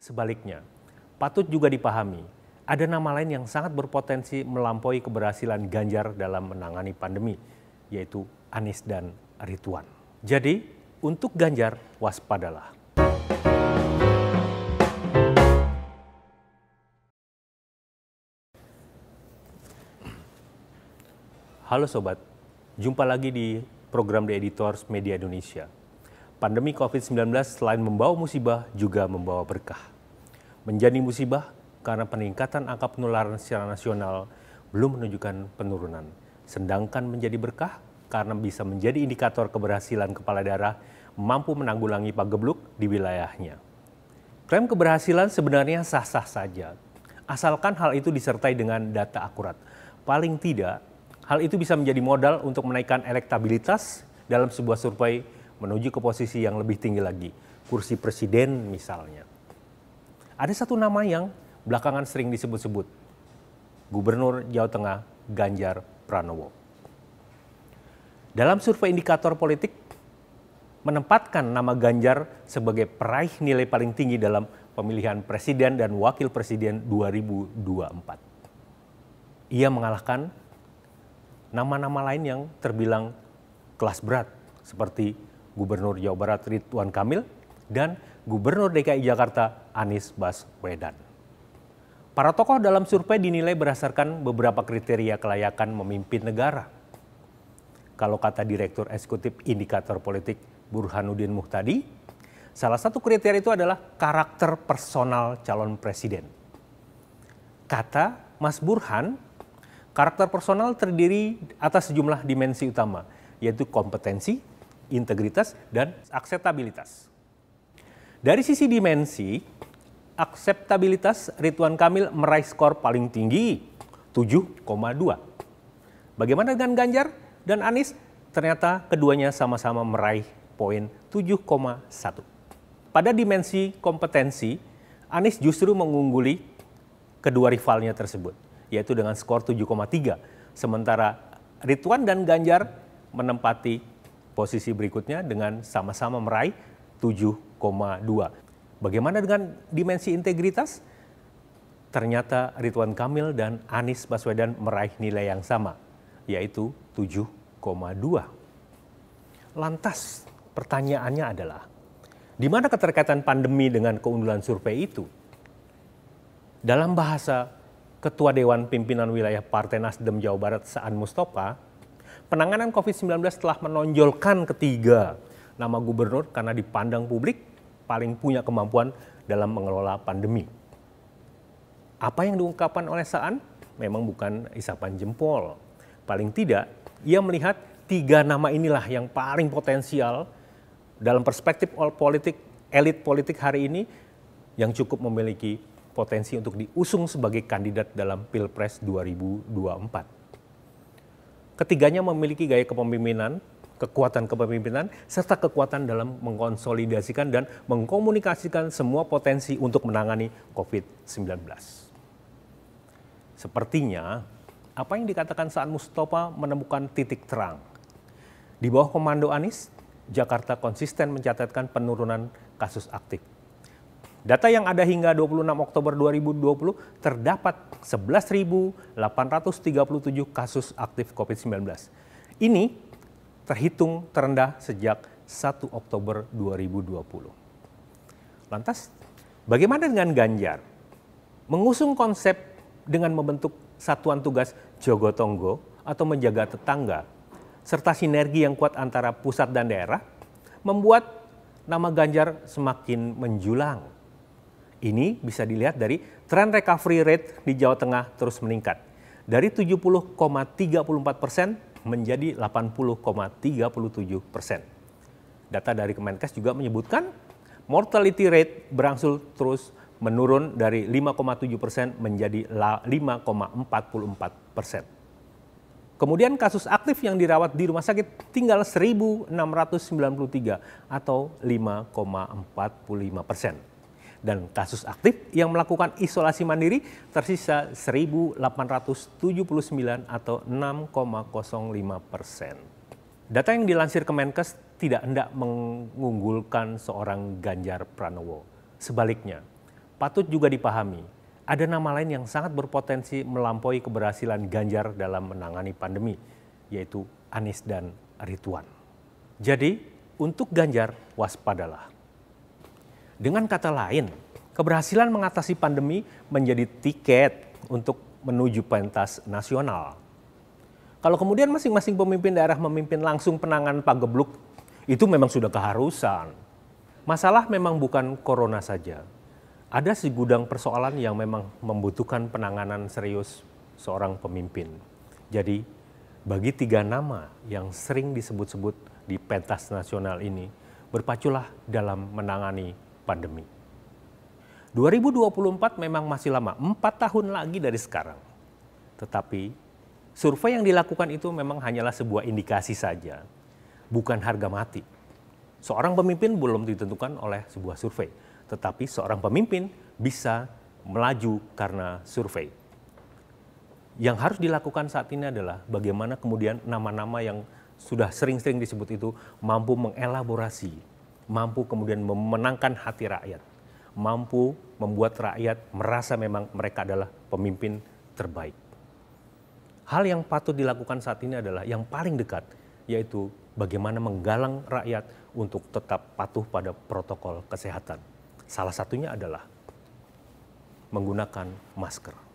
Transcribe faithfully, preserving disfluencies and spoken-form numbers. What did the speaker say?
Sebaliknya, patut juga dipahami, ada nama lain yang sangat berpotensi melampaui keberhasilan Ganjar dalam menangani pandemi, yaitu Anies dan Ridwan. Jadi, untuk Ganjar, waspadalah. Halo Sobat, jumpa lagi di program The Editors Media Indonesia. Pandemi COVID sembilan belas selain membawa musibah, juga membawa berkah. Menjadi musibah karena peningkatan angka penularan secara nasional belum menunjukkan penurunan. Sedangkan menjadi berkah karena bisa menjadi indikator keberhasilan kepala daerah mampu menanggulangi pagebluk di wilayahnya. Klaim keberhasilan sebenarnya sah-sah saja, asalkan hal itu disertai dengan data akurat. Paling tidak, hal itu bisa menjadi modal untuk menaikkan elektabilitas dalam sebuah survei menuju ke posisi yang lebih tinggi lagi, kursi presiden misalnya. Ada satu nama yang belakangan sering disebut-sebut, Gubernur Jawa Tengah Ganjar Pranowo. Dalam survei indikator politik, menempatkan nama Ganjar sebagai peraih nilai paling tinggi dalam pemilihan presiden dan wakil presiden dua ribu dua puluh empat. Ia mengalahkan nama-nama lain yang terbilang kelas berat seperti Gubernur Jawa Barat Ridwan Kamil dan Gubernur D K I Jakarta Anies Baswedan. Para tokoh dalam survei dinilai berdasarkan beberapa kriteria kelayakan memimpin negara. Kalau kata Direktur Eksekutif Indikator Politik Burhanuddin Muhtadi, salah satu kriteria itu adalah karakter personal calon presiden. Kata Mas Burhan, karakter personal terdiri atas sejumlah dimensi utama, yaitu kompetensi, integritas, dan akseptabilitas. Dari sisi dimensi, akseptabilitas Ridwan Kamil meraih skor paling tinggi, tujuh koma dua. Bagaimana dengan Ganjar dan Anies? Ternyata keduanya sama-sama meraih poin tujuh koma satu. Pada dimensi kompetensi, Anies justru mengungguli kedua rivalnya tersebut, yaitu dengan skor tujuh koma tiga. Sementara Ridwan dan Ganjar menempati posisi berikutnya dengan sama-sama meraih tujuh koma dua. Bagaimana dengan dimensi integritas? Ternyata Ridwan Kamil dan Anies Baswedan meraih nilai yang sama, yaitu tujuh koma dua. Lantas pertanyaannya adalah, di mana keterkaitan pandemi dengan keunggulan survei itu? Dalam bahasa Ketua Dewan Pimpinan Wilayah Partai Nasdem Jawa Barat Saan Mustafa, penanganan COVID sembilan belas telah menonjolkan ketiga nama gubernur karena dipandang publik paling punya kemampuan dalam mengelola pandemi. Apa yang diungkapkan oleh Saan memang bukan isapan jempol. Paling tidak, ia melihat tiga nama inilah yang paling potensial dalam perspektif politik, elit politik hari ini yang cukup memiliki potensi untuk diusung sebagai kandidat dalam Pilpres dua ribu dua puluh empat. Ketiganya memiliki gaya kepemimpinan, kekuatan kepemimpinan, serta kekuatan dalam mengkonsolidasikan dan mengkomunikasikan semua potensi untuk menangani COVID sembilan belas. Sepertinya, apa yang dikatakan Saan Mustafa menemukan titik terang. Di bawah komando Anies, Jakarta konsisten mencatatkan penurunan kasus aktif. Data yang ada hingga dua puluh enam Oktober dua ribu dua puluh terdapat sebelas ribu delapan ratus tiga puluh tujuh kasus aktif COVID sembilan belas. Ini terhitung terendah sejak satu Oktober dua ribu dua puluh. Lantas, bagaimana dengan Ganjar? Mengusung konsep dengan membentuk satuan tugas Jogotongo atau menjaga tetangga, serta sinergi yang kuat antara pusat dan daerah, membuat nama Ganjar semakin menjulang. Ini bisa dilihat dari tren recovery rate di Jawa Tengah terus meningkat. Dari tujuh puluh koma tiga puluh empat persen menjadi delapan puluh koma tiga puluh tujuh persen. Data dari Kemenkes juga menyebutkan mortality rate berangsur terus menurun dari lima koma tujuh persen menjadi lima koma empat puluh empat persen. Kemudian kasus aktif yang dirawat di rumah sakit tinggal seribu enam ratus sembilan puluh tiga atau lima koma empat puluh lima persen. Dan kasus aktif yang melakukan isolasi mandiri tersisa seribu delapan ratus tujuh puluh sembilan atau enam koma nol lima persen. Data yang dilansir Kemenkes tidak hendak mengunggulkan seorang Ganjar Pranowo. Sebaliknya, patut juga dipahami, ada nama lain yang sangat berpotensi melampaui keberhasilan Ganjar dalam menangani pandemi, yaitu Anies dan Ridwan. Jadi, untuk Ganjar, waspadalah. Dengan kata lain, keberhasilan mengatasi pandemi menjadi tiket untuk menuju pentas nasional. Kalau kemudian masing-masing pemimpin daerah memimpin langsung penanganan pagebluk, itu memang sudah keharusan. Masalah memang bukan corona saja. Ada segudang persoalan yang memang membutuhkan penanganan serius seorang pemimpin. Jadi, bagi tiga nama yang sering disebut-sebut di pentas nasional ini, berpaculah dalam menangani pandemi. dua ribu dua puluh empat memang masih lama, empat tahun lagi dari sekarang. Tetapi, survei yang dilakukan itu memang hanyalah sebuah indikasi saja, bukan harga mati. Seorang pemimpin belum ditentukan oleh sebuah survei. Tetapi seorang pemimpin bisa melaju karena survei. Yang harus dilakukan saat ini adalah bagaimana kemudian nama-nama yang sudah sering-sering disebut itu mampu mengelaborasi, mampu kemudian memenangkan hati rakyat, mampu membuat rakyat merasa memang mereka adalah pemimpin terbaik. Hal yang patut dilakukan saat ini adalah yang paling dekat, yaitu bagaimana menggalang rakyat untuk tetap patuh pada protokol kesehatan. Salah satunya adalah menggunakan masker.